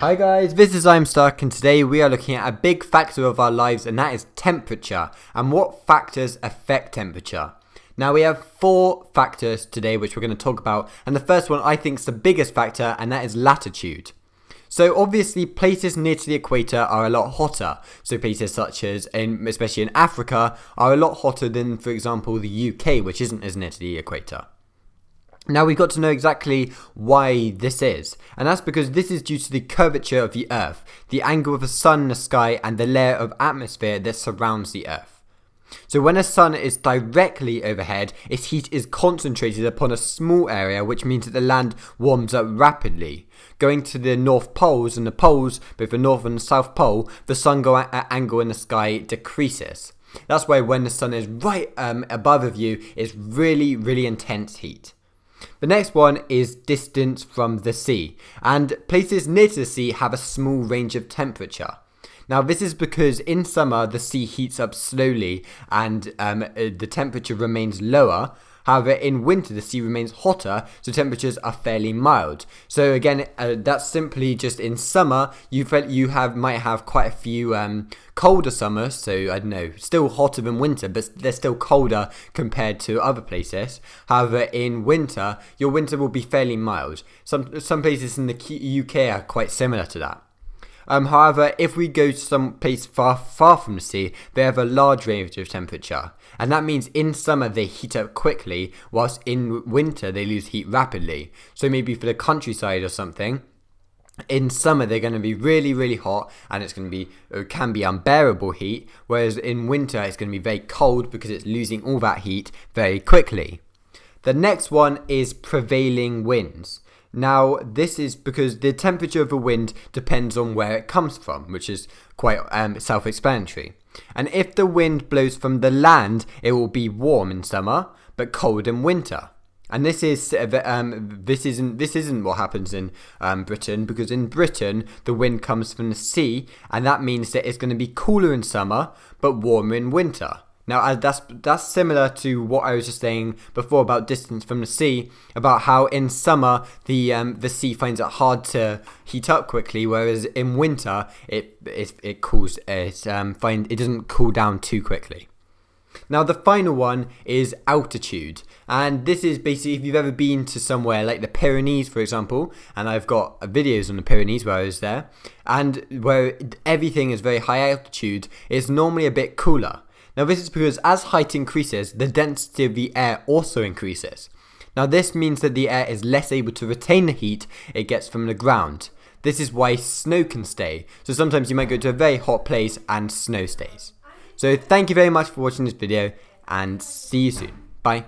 Hi guys, this is I'm Stuck, and today we are looking at a big factor of our lives, and that is temperature and what factors affect temperature. Now we have four factors today which we're going to talk about, and the first one I think is the biggest factor, and that is latitude. So obviously places near to the equator are a lot hotter, so places such as, especially in Africa, are a lot hotter than, for example, the UK, which isn't as near to the equator. Now we've got to know exactly why this is, and that's because this is due to the curvature of the Earth, the angle of the sun in the sky, and the layer of atmosphere that surrounds the Earth. So when a sun is directly overhead, its heat is concentrated upon a small area, which means that the land warms up rapidly. Going to the North Poles and the poles, both the North and the South Pole, the sun angle in the sky decreases. That's why when the sun is right above of you, it's really, really intense heat. The next one is distance from the sea, and places near to the sea have a small range of temperature. Now this is because in summer the sea heats up slowly and the temperature remains lower. However, in winter the sea remains hotter, so temperatures are fairly mild. So again, that's simply just in summer you might have quite a few colder summers, so I don't know, still hotter than winter, but they're still colder compared to other places. However, in winter, your winter will be fairly mild. Some places in the UK are quite similar to that. However, if we go to some place far from the sea, they have a large range of temperature, and that means in summer they heat up quickly, whilst in winter they lose heat rapidly. So maybe for the countryside or something, in summer they're going to be really, really hot, and it can be unbearable heat, whereas in winter it's going to be very cold because it's losing all that heat very quickly. The next one is prevailing winds. Now this is because the temperature of a wind depends on where it comes from, which is quite self-explanatory. And if the wind blows from the land, it will be warm in summer but cold in winter. And this isn't what happens in Britain, because in Britain the wind comes from the sea, and that means that it's going to be cooler in summer but warmer in winter. Now that's similar to what I was just saying before about distance from the sea, about how in summer the sea finds it hard to heat up quickly, whereas in winter it doesn't cool down too quickly. Now the final one is altitude, and this is basically if you've ever been to somewhere like the Pyrenees, for example, and I've got videos on the Pyrenees where I was there, and where everything is very high altitude, it's normally a bit cooler. Now this is because as height increases, the density of the air also increases. Now this means that the air is less able to retain the heat it gets from the ground. This is why snow can stay. So sometimes you might go to a very hot place and snow stays. So thank you very much for watching this video, and see you soon. Bye.